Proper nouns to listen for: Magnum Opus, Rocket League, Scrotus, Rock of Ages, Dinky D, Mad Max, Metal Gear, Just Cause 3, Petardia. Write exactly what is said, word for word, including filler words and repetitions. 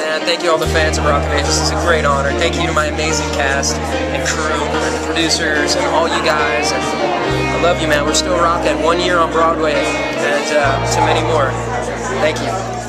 man. Thank you all the fans of Rock of Ages. It's a great honor. Thank you to my amazing cast and crew and producers and all you guys. And I love you, man. We're still rocking. One year on Broadway and uh, to many more. Thank you.